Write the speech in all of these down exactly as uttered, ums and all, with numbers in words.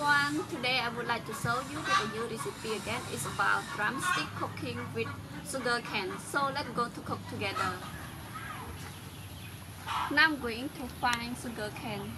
everyone, today I would like to show you with a new recipe again. It's about drumstick cooking with sugar cane. So let's go to cook together. Now I'm going to find sugar cane.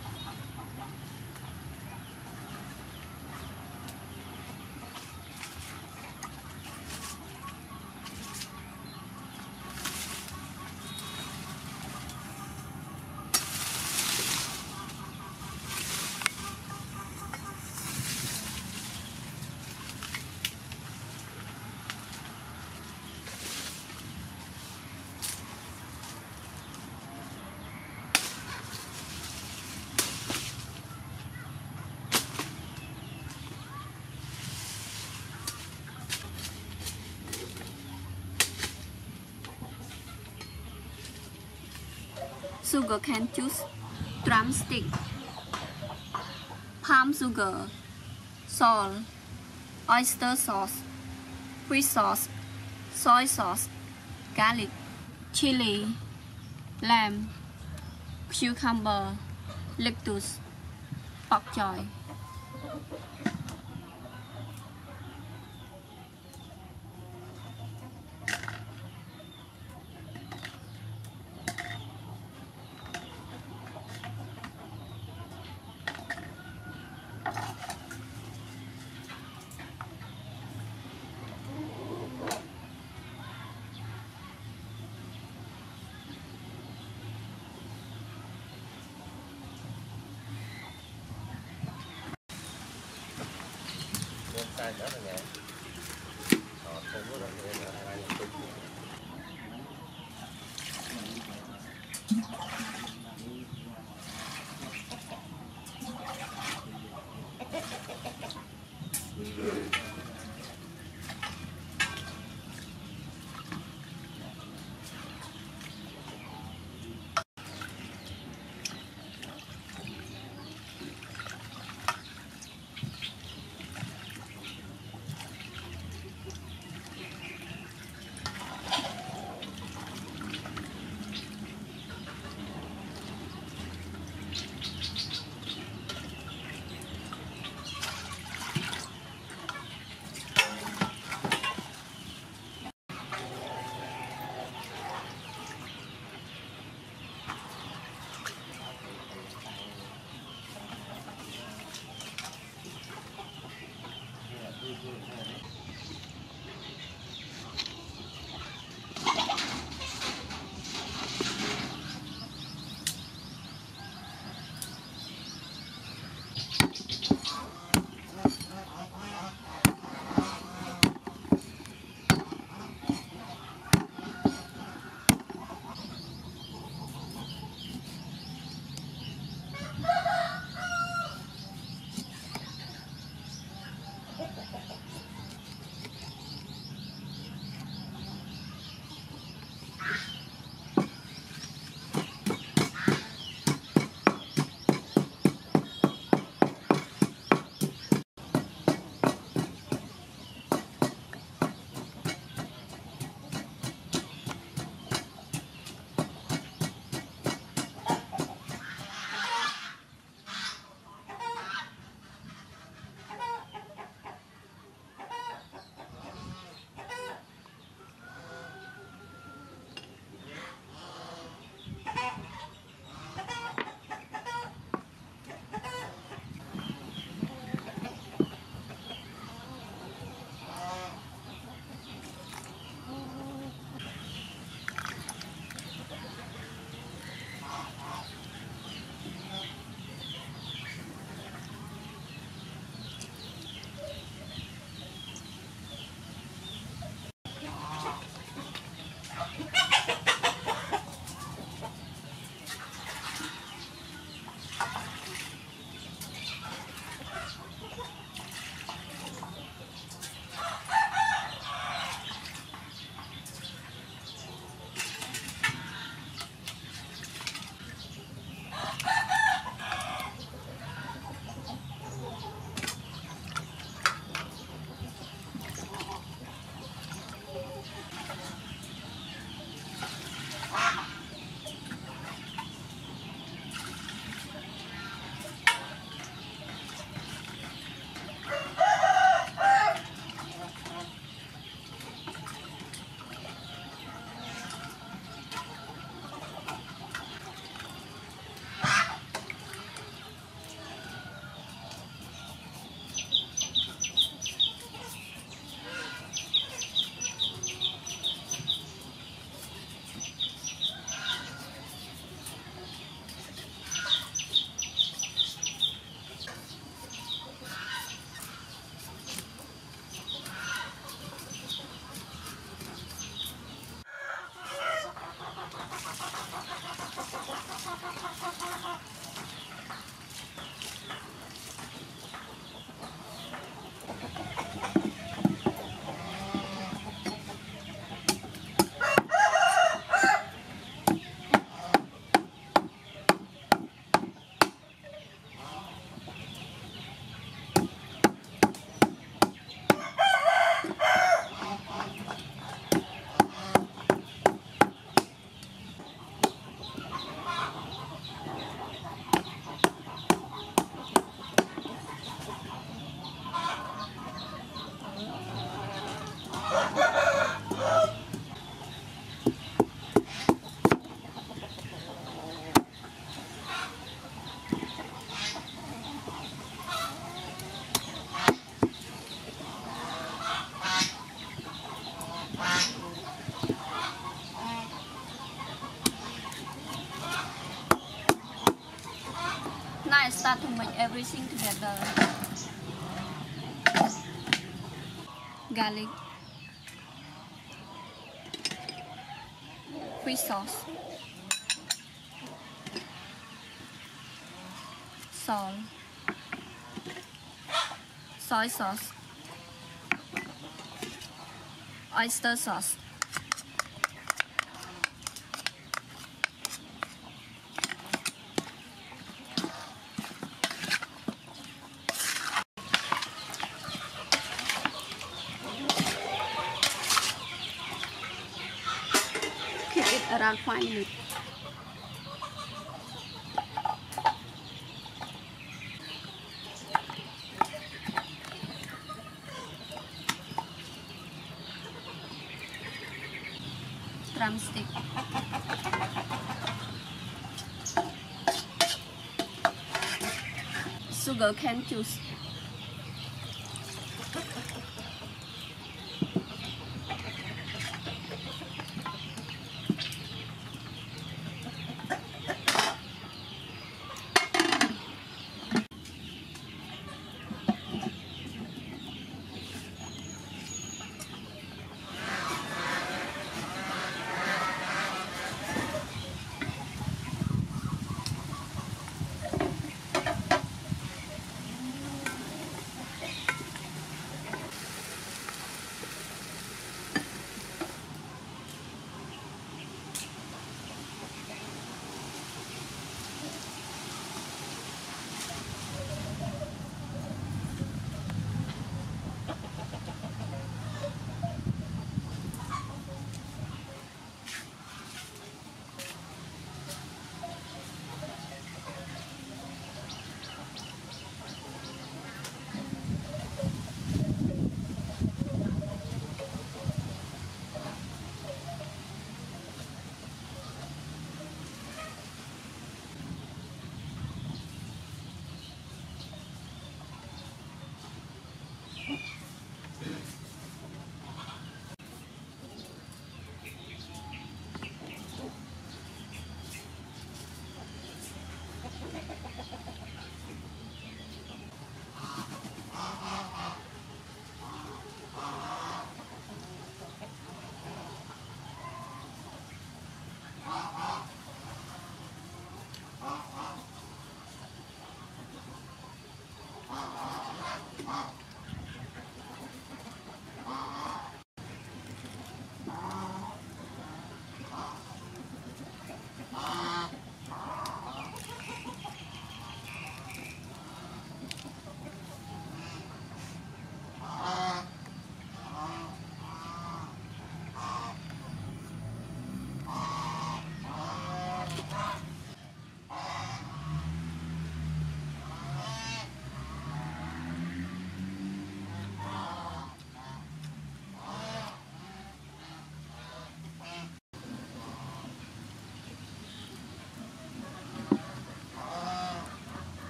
Sugar cane juice, drumstick, palm sugar, salt, oyster sauce, fish sauce, soy sauce, garlic, chili, lamb, cucumber, lettuce, bok choy. everything together. Garlic, fish sauce, salt, soy sauce, oyster sauce, around five minutes. Drumstick, sugar cane juice,